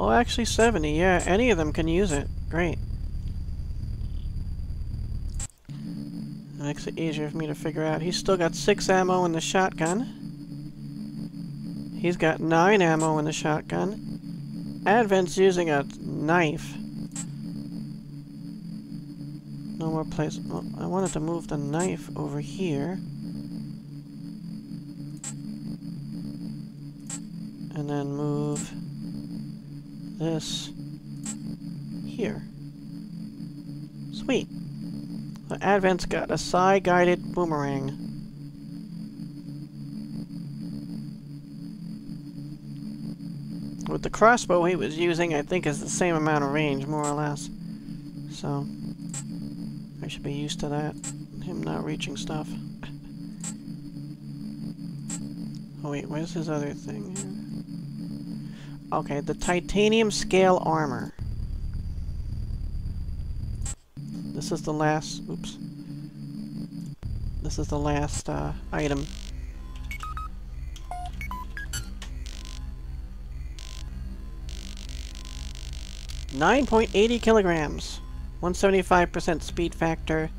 Oh, actually 70, yeah, any of them can use it. Great. That makes it easier for me to figure out. He's still got 6 ammo in the shotgun. He's got 9 ammo in the shotgun. Advent's using a knife. No more place. Well, I wanted to move the knife over here. And then move this here. Sweet. So Advent's got a psi-guided boomerang. With the crossbow he was using, I think is the same amount of range, more or less. So I should be used to that. Him not reaching stuff. Oh wait, where's his other thing here? Okay, the titanium scale armor. This is the last, oops. This is the last item. $9.80 kilograms. 175% speed factor.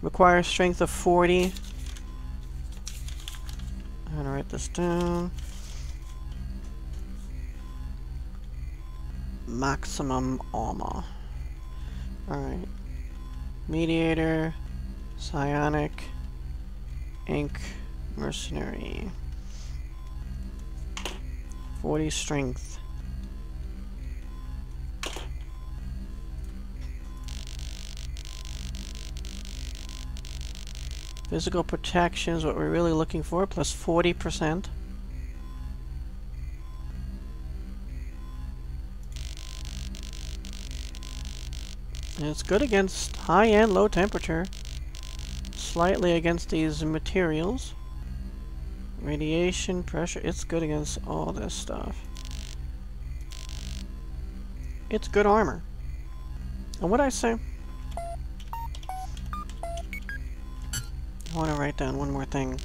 Requires strength of 40. I'm gonna write this down. Maximum armor. Alright. Mediator, psionic, ink, mercenary. 40 strength. Physical protection is what we're really looking for, plus 40%. And it's good against high and low temperature. Slightly against these materials. Radiation, pressure. It's good against all this stuff. It's good armor. And what'd I say? I want to write down one more thing.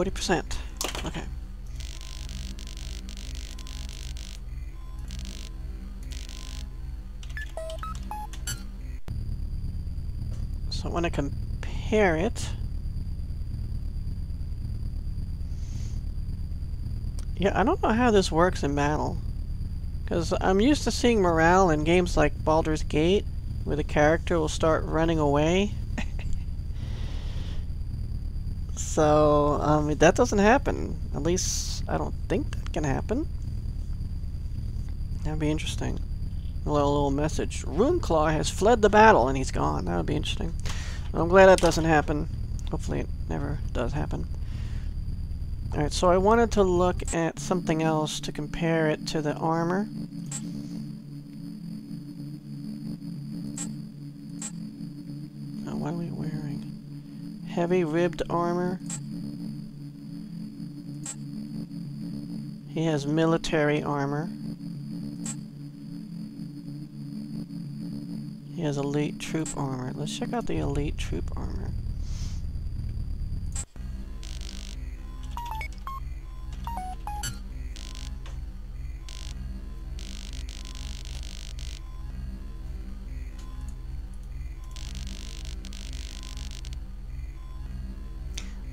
%. Okay. So I want to compare it. Yeah, I don't know how this works in battle. Because I'm used to seeing morale in games like Baldur's Gate, where the character will start running away. So, that doesn't happen. At least, I don't think that can happen. That'd be interesting. A little message. Runeclaw has fled the battle, and he's gone. That would be interesting. I'm glad that doesn't happen. Hopefully it never does happen. Alright, so I wanted to look at something else to compare it to the armor. Oh, what are we wearing? Heavy ribbed armor. He has military armor. He has elite troop armor. Let's check out the elite troop armor.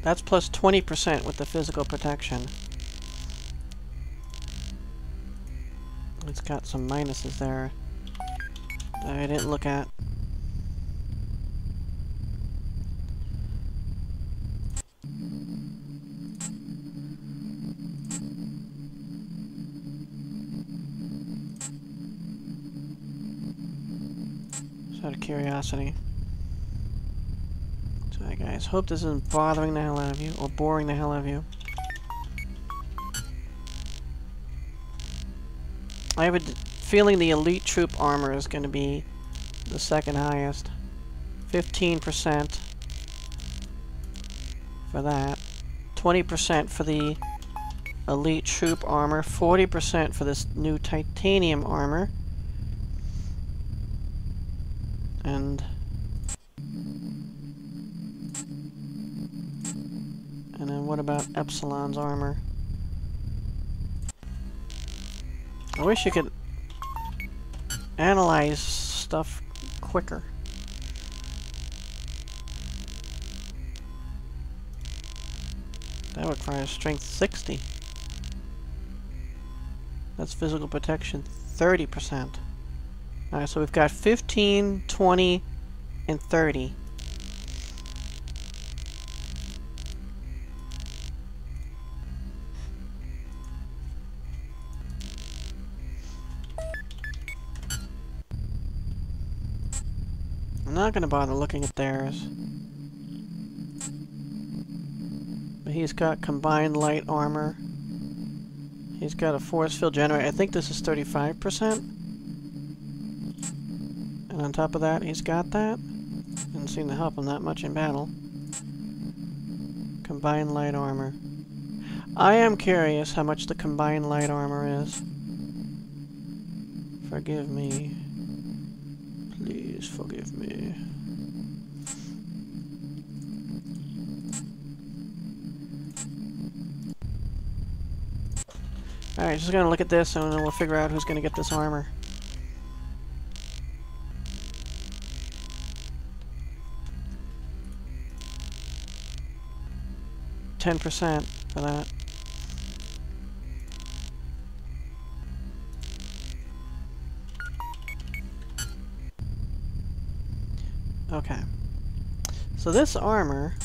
That's plus 20% with the physical protection. It's got some minuses there that I didn't look at. Just out of curiosity. Alright guys, hope this isn't bothering the hell out of you, or boring the hell out of you. I have a feeling the elite troop armor is going to be the second highest. 15% for that. 20% for the elite troop armor. 40% for this new titanium armor. And then what about Epsilon's armor? I wish you could analyze stuff quicker. That requires strength 60. That's physical protection 30%. Alright, so we've got 15, 20, and 30. I'm not going to bother looking at theirs. But he's got combined light armor. He's got a force field generator. I think this is 35%. And on top of that, he's got that. Didn't seem to help him that much in battle. Combined light armor. I am curious how much the combined light armor is. Forgive me. Please forgive me. Alright, just gonna look at this and then we'll figure out who's gonna get this armor. %, for that. Okay. So this armor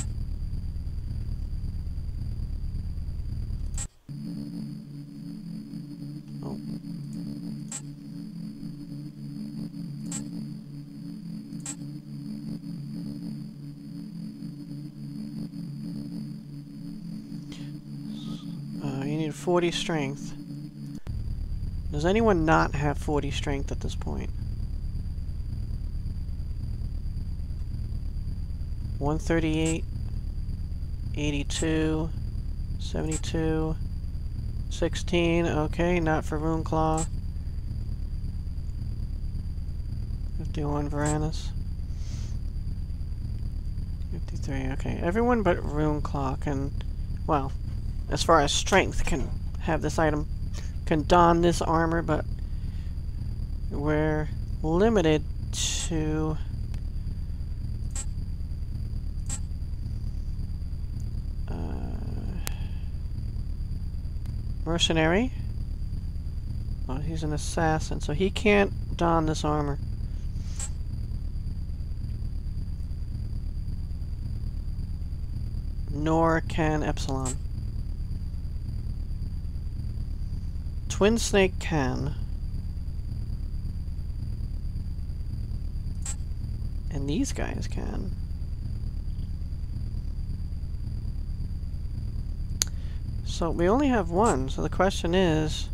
you need 40 strength. Does anyone not have 40 strength at this point? 138, 82, 72, 16, okay, not for Roonclaw. 51 Varanus. 53, okay. Everyone but Roonclaw can, well, as far as strength, can have this item, can don this armor, but we're limited to mercenary. Well, he's an assassin, so he can't don this armor. Nor can Epsilon. Twin Snake can. And these guys can. So we only have one, so the question is,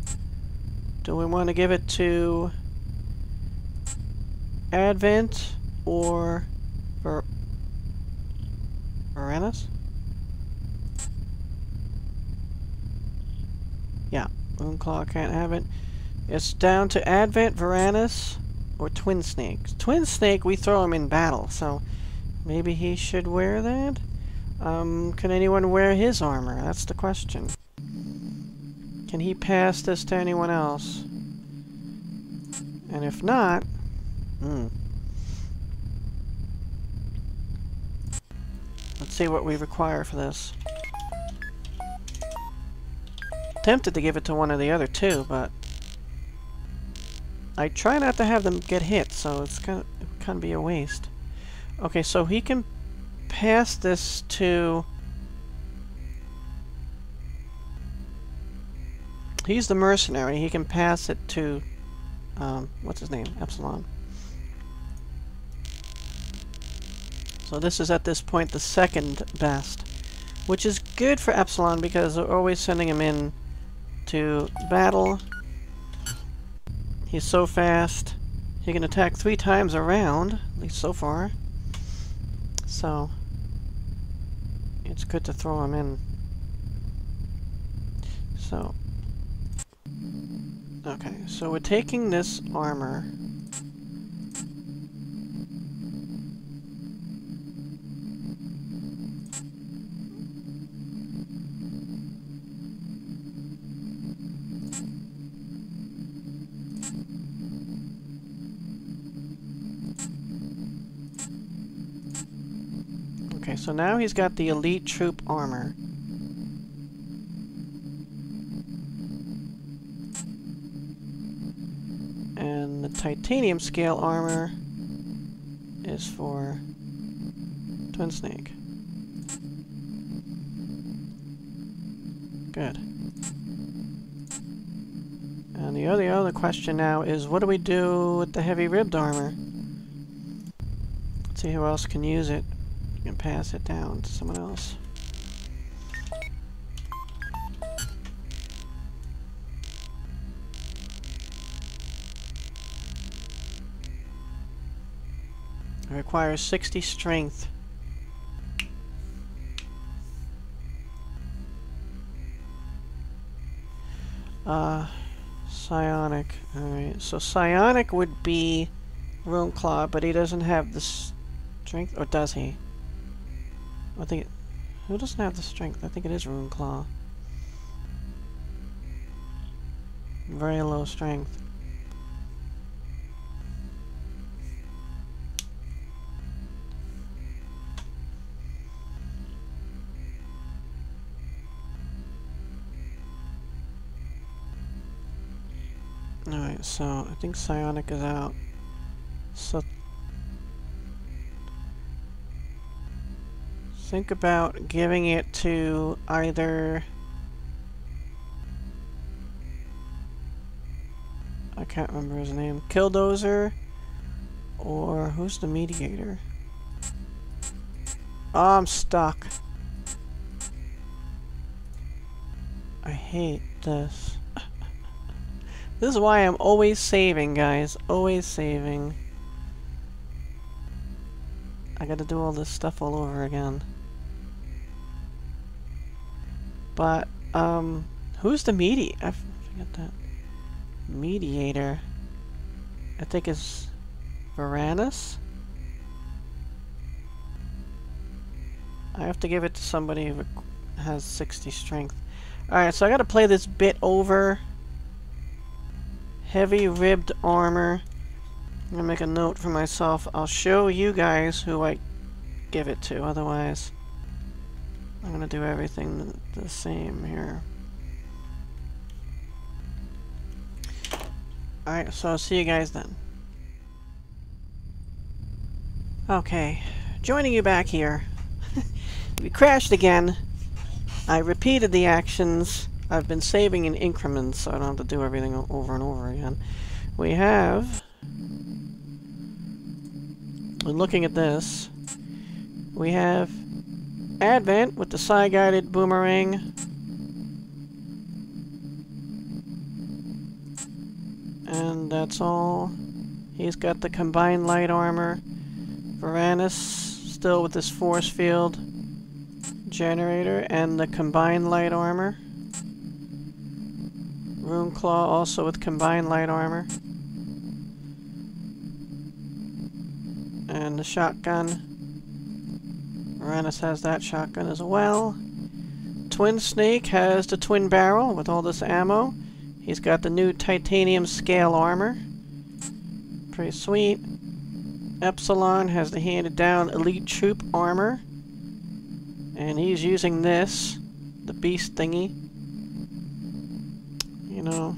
do we want to give it to Advent or Varanus? Yeah. Moonclaw can't have it. It's down to Advent, Varanus, or Twin Snake. Twin Snake, we throw him in battle, so maybe he should wear that? Can anyone wear his armor? That's the question. Can he pass this to anyone else? And if not... Let's see what we require for this. Tempted to give it to one or the other too, but I try not to have them get hit, so it's gonna be a waste. Okay, so he can pass this to... He's the mercenary. He can pass it to... what's his name? Epsilon. So this is at this point the second best, which is good for Epsilon because they're always sending him in to battle. He's so fast. He can attack 3 times a round, at least so far. So it's good to throw him in. So okay, so we're taking this armor Okay, so now he's got the elite troop armor. And the titanium scale armor is for Twin Snake. Good. And the other question now is, what do we do with the heavy ribbed armor? Let's see who else can use it. We can pass it down to someone else. It requires 60 strength. Psionic. Alright, so Psionic would be Roomclaw, but he doesn't have the strength, or does he? I think it, who doesn't have the strength? I think it is Roomclaw. Very low strength. Alright, so I think Psionic is out. So think about giving it to either... I can't remember his name. Killdozer, or who's the mediator? Oh, I'm stuck. I hate this. This is why I'm always saving, guys. Always saving. I gotta do all this stuff all over again. But, who's the I forget that. Mediator. I think it's Varanus? I have to give it to somebody who has 60 strength. Alright, so I gotta play this bit over. Heavy ribbed armor. I'm gonna make a note for myself. I'll show you guys who I give it to, otherwise I'm gonna do everything the same here. Alright, so I'll see you guys then. Okay, joining you back here. We crashed again. I repeated the actions. I've been saving in increments, so I don't have to do everything over and over again. We have... When looking at this, we have Advent with the psi-guided boomerang. And that's all. He's got the combined light armor. Varanus still with his force field generator and the combined light armor. Roomclaw also with combined light armor. And the shotgun. Varanus has that shotgun as well. Twin Snake has the twin barrel with all this ammo. He's got the new titanium scale armor. Pretty sweet. Epsilon has the handed down elite troop armor. And he's using this, the beast thingy. You know.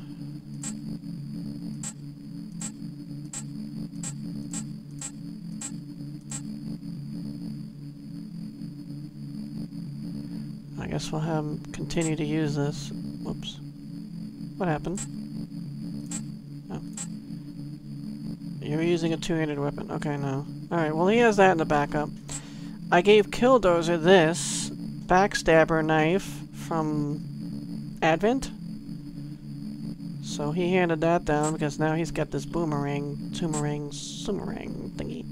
I guess we'll have him continue to use this. Whoops. What happened? Oh. You're using a two-handed weapon. Okay, no. Alright, well he has that in the backup. I gave Killdozer this backstabber knife from Advent. So he handed that down because now he's got this boomerang thingy.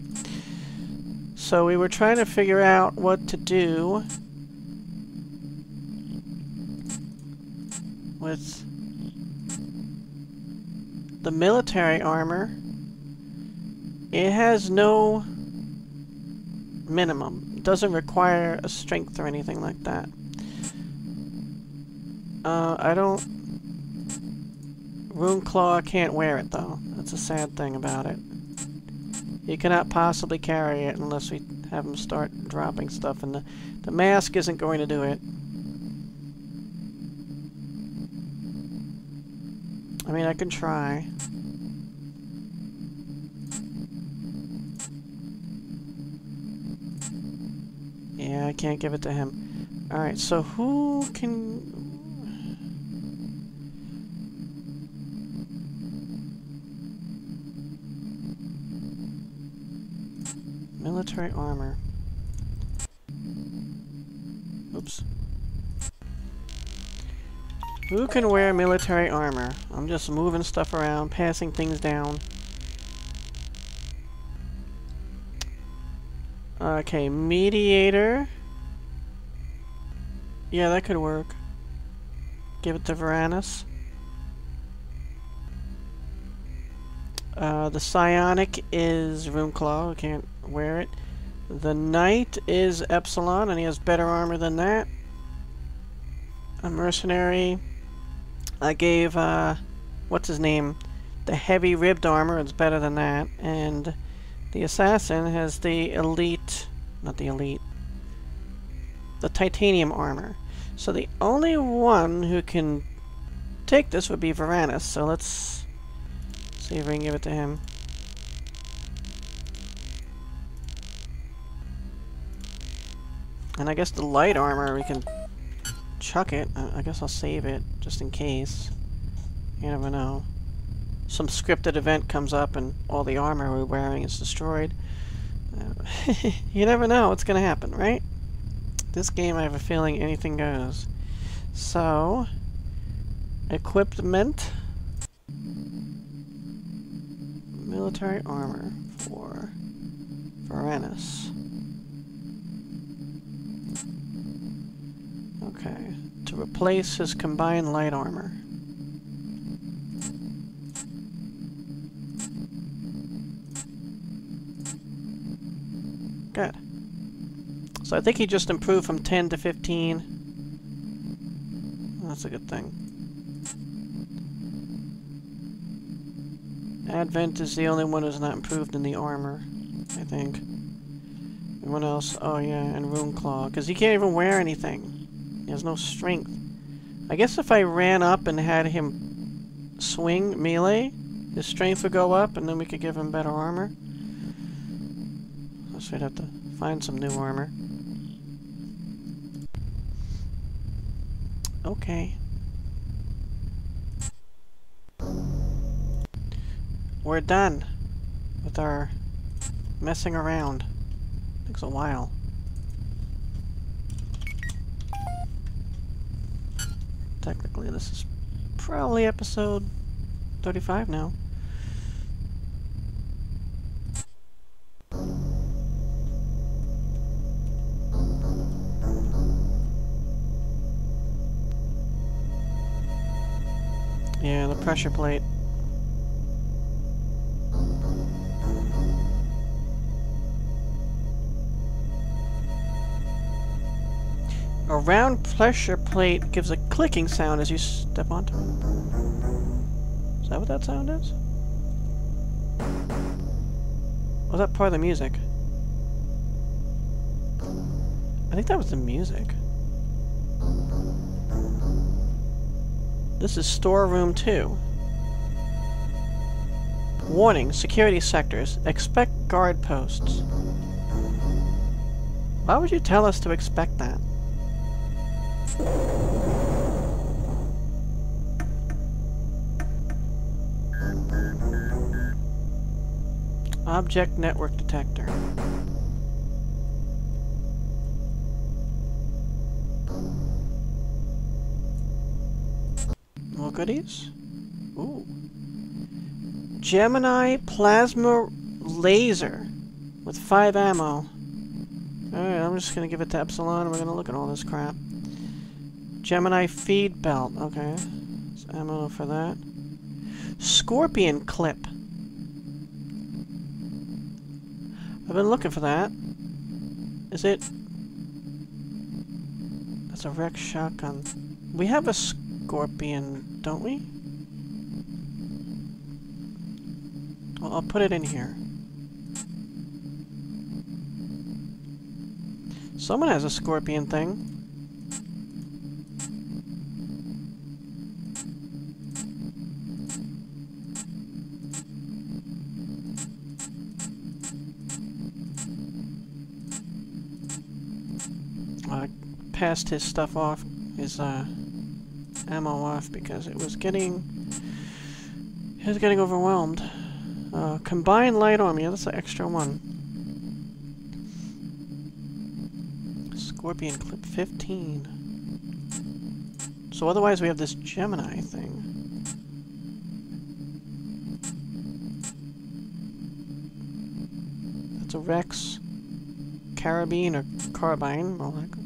So we were trying to figure out what to do with the military armor. It has no minimum. It doesn't require a strength or anything like that. I don't... Roomclaw can't wear it though. That's a sad thing about it. You cannot possibly carry it unless we have them start dropping stuff, and the mask isn't going to do it. I mean, I can try. Yeah, I can't give it to him. Alright, so who can... Military armor. Oops. Who can wear military armor? I'm just moving stuff around, passing things down. Okay, mediator. Yeah, that could work. Give it to Varanus. The psionic is Roomclaw. I can't wear it. The knight is Epsilon, and he has better armor than that. A mercenary. I gave, what's his name? The heavy ribbed armor, it's better than that. And the assassin has the elite, not the elite, the titanium armor. So the only one who can take this would be Varanus, so let's see if we can give it to him. And I guess the light armor we can chuck it. I guess I'll save it just in case. You never know. Some scripted event comes up and all the armor we're wearing is destroyed. You never know what's gonna happen, right? This game, I have a feeling anything goes. So, equipment, military armor for Varanus. Okay, to replace his combined light armor. Good. So I think he just improved from 10 to 15. That's a good thing. Advent is the only one who's not improved in the armor, I think. Everyone else, oh yeah, and Runeclaw, because he can't even wear anything. He has no strength. I guess if I ran up and had him swing melee, his strength would go up, and then we could give him better armor. So we'd have to find some new armor. Okay. We're done with our messing around. Takes a while. Technically, this is probably episode 35 now. Yeah, the pressure plate. A round pressure plate gives a clicking sound as you step onto it. Is that what that sound is? Was that part of the music? I think that was the music. This is Storeroom 2. Warning, security sectors. Expect guard posts. Why would you tell us to expect that? Object network detector. More goodies? Ooh. Gemini plasma laser with 5 ammo. Alright, I'm just gonna give it to Epsilon and we're gonna look at all this crap. Gemini feed belt. Okay. There's ammo for that. Scorpion clip. I've been looking for that. Is it... That's a Rex shotgun. We have a Scorpion, don't we? Well, I'll put it in here. Someone has a scorpion thing. Passed his stuff off, his ammo off, because it was getting... He was getting overwhelmed. Combined light armor, yeah, that's the extra one. Scorpion clip 15. So otherwise we have this Gemini thing. That's a Rex carabine or carbine, well, that could...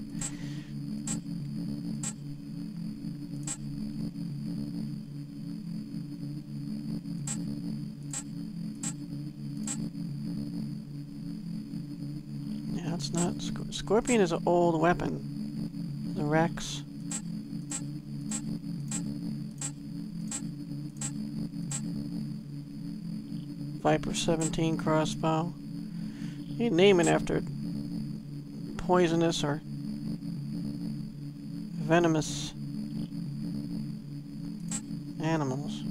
Not Scorpion is an old weapon. The Rex. Viper 17 crossbow. You name it after poisonous or venomous animals.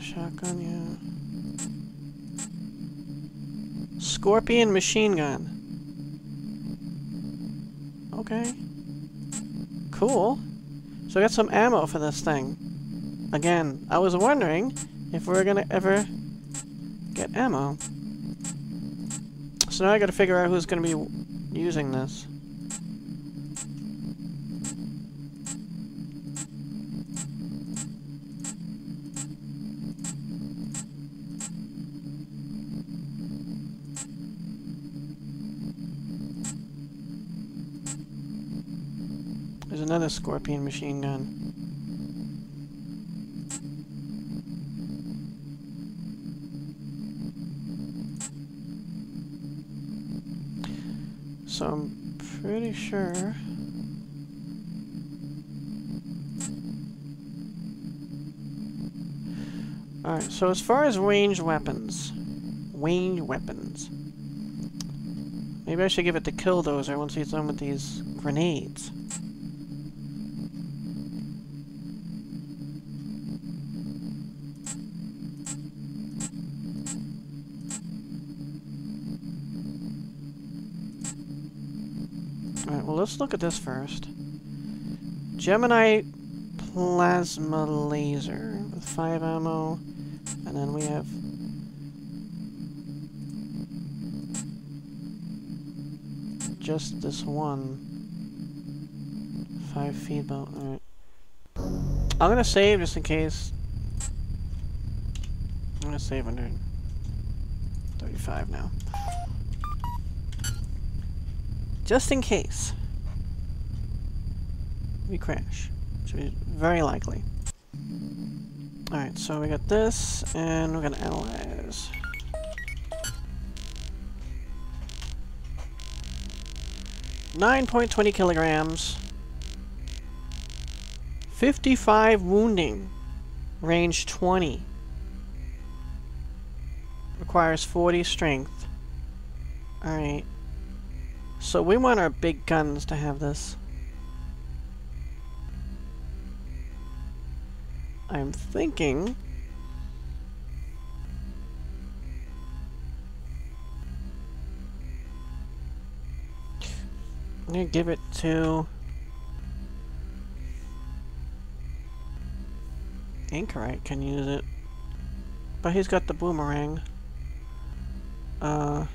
Shotgun, yeah. Scorpion machine gun. Okay. Cool. So I got some ammo for this thing. Again, I was wondering if we were gonna ever get ammo. So now I gotta figure out who's gonna be using this. There's another Scorpion machine gun. So I'm pretty sure... Alright, so as far as ranged weapons... Ranged weapons... Maybe I should give it to Killdozer once he's done with these grenades. Let's look at this first. Gemini plasma laser with 5 ammo, and then we have just this one 5 feed belt. Alright. I'm gonna save just in case. I'm gonna save under 35 now. Just in case. We crash, which is very likely. Alright, so we got this, and we're gonna analyze. $9.20 kilograms. 55 wounding. Range 20. Requires 40 strength. Alright. So we want our big guns to have this. I'm thinking I'm gonna give it to Anchorite can use it. But he's got the boomerang. I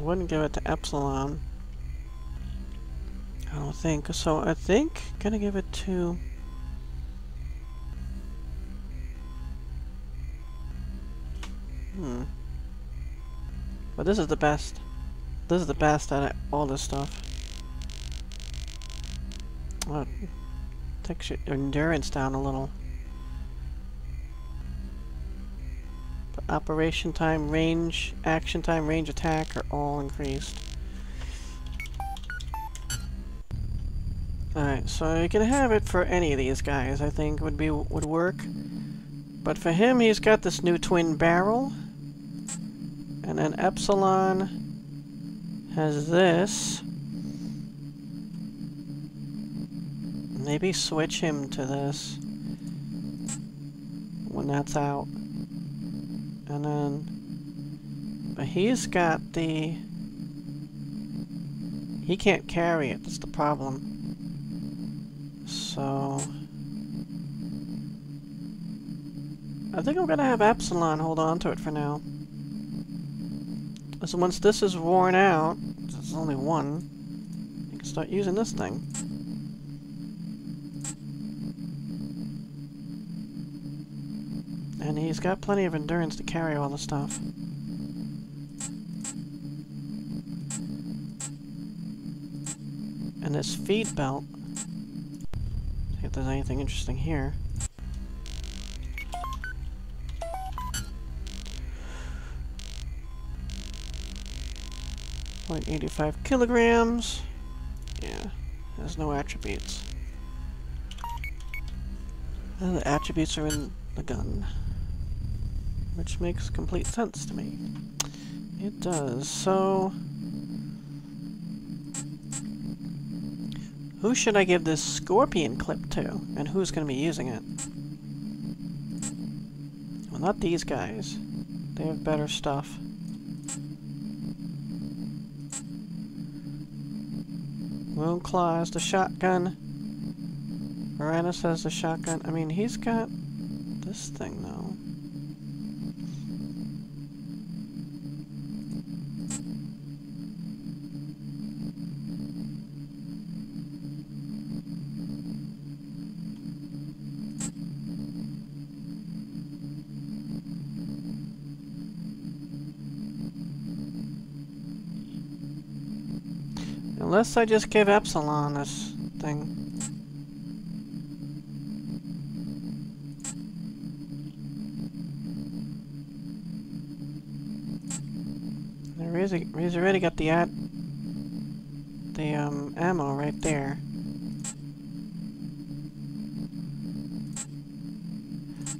wouldn't give it to Epsilon. I don't think so. I think gonna give it to But this is the best. This is the best at all this stuff. Well, takes your endurance down a little. But operation time, range, action time, range, attack are all increased. Alright, so you can have it for any of these guys, I think, would work. But for him, he's got this new twin barrel. And then Epsilon has this. Maybe switch him to this when that's out. And then, but he's got the, he can't carry it, that's the problem. So I think I'm gonna have Epsilon hold on to it for now. So once this is worn out, there's only one, you can start using this thing. And he's got plenty of endurance to carry all the stuff. And this feed belt, see if there's anything interesting here. Like 85 kilograms. Yeah, there's no attributes. And the attributes are in the gun. Which makes complete sense to me. It does. So, who should I give this Scorpion clip to? And who's going to be using it? Well, not these guys. They have better stuff. Moonclaw has the shotgun. Uranus has the shotgun. I mean, he's got this thing, though. Unless I just give Epsilon this thing. He's already got the ammo right there.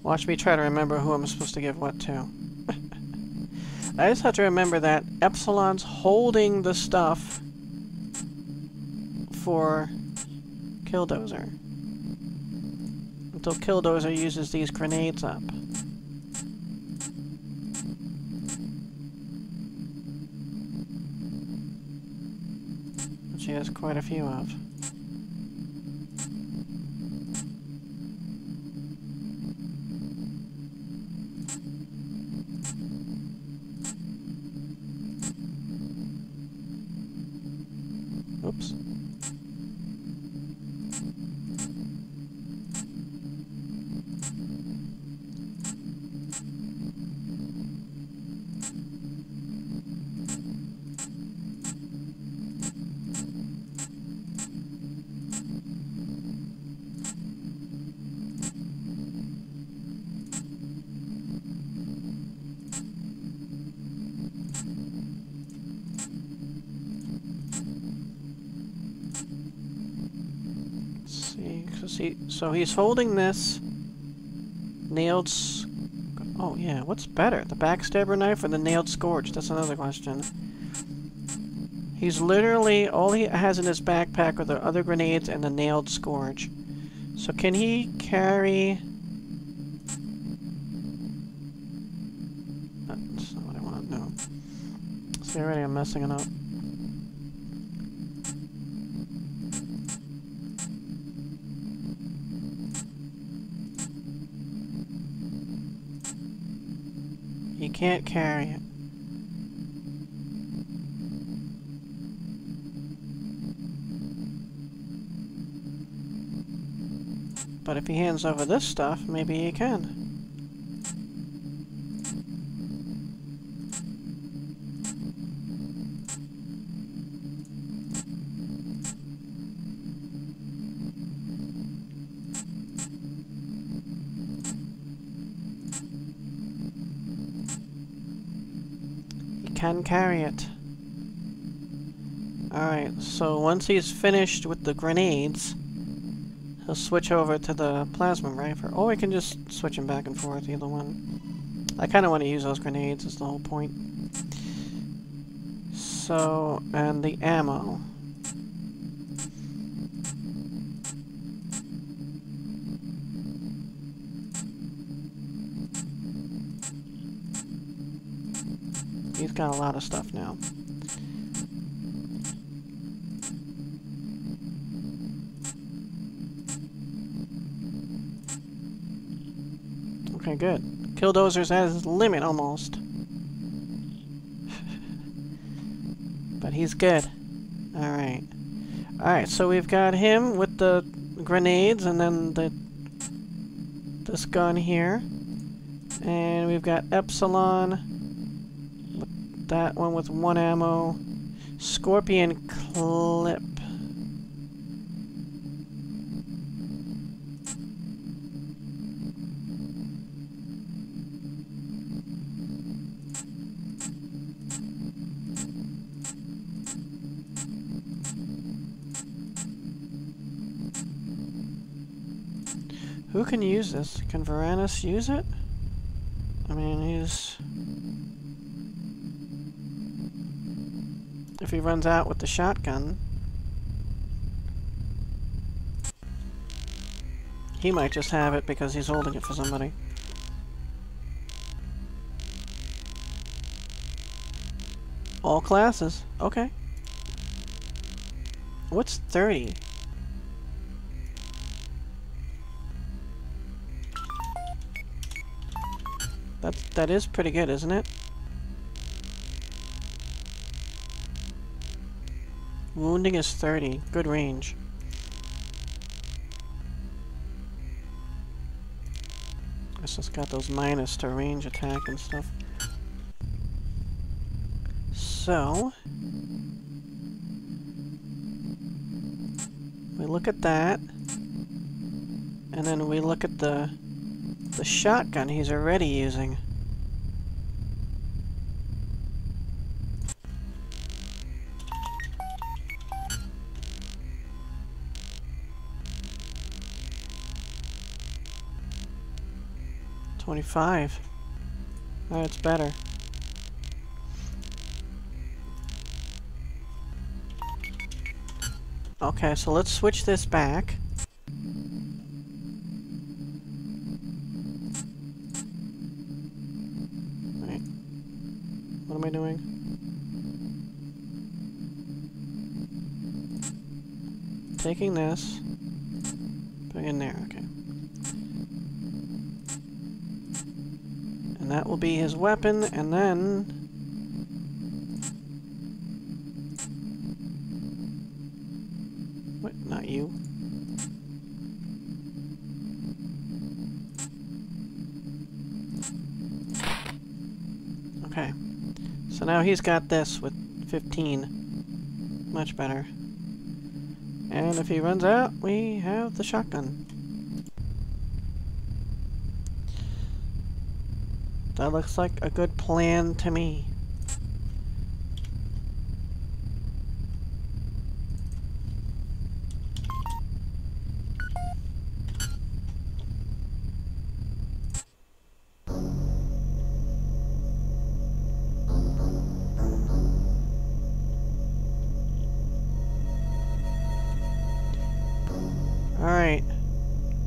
Watch me try to remember who I'm supposed to give what to. I just have to remember that Epsilon's holding the stuff for Killdozer. Until Killdozer uses these grenades up. Which she has quite a few of. Oops. So he's holding this nailed. Oh yeah, what's better, the backstabber knife or the nailed scourge? That's another question. He's literally all he has in his backpack are the other grenades and the nailed scourge. So can he carry? That's not what I want. No. See, already I'm messing it up. You can't carry it. But if he hands over this stuff, maybe he can. Can carry it. Alright, so once he's finished with the grenades, he'll switch over to the plasma rifle. Or we can just switch him back and forth, either one. I kind of want to use those grenades, is the whole point. So, and the ammo. He's got a lot of stuff now. Okay, good. Killdozer's at his limit almost. But he's good. Alright. Alright, so we've got him with the grenades and then this gun here. And we've got Epsilon. That one with one ammo. Scorpion clip. Who can use this? Can Varanus use it? I mean, he's... If he runs out with the shotgun, he might just have it because he's holding it for somebody. All classes. Okay. What's 30? That is pretty good, isn't it? Wounding is 30. Good range. This has got those minus to range attack and stuff. So... we look at that. And then we look at the shotgun he's already using. That's better. Okay, so let's switch this back. Right. What am I doing? Taking this, putting it in there, okay. And that will be his weapon, and then... What? Not you. Okay. So now he's got this with 15. Much better. And if he runs out, we have the shotgun. That looks like a good plan to me. Alright.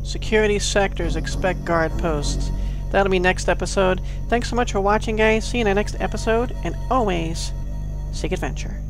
Security sectors, expect guard posts. That'll be next episode. Thanks so much for watching, guys. See you in the next episode, and always seek adventure.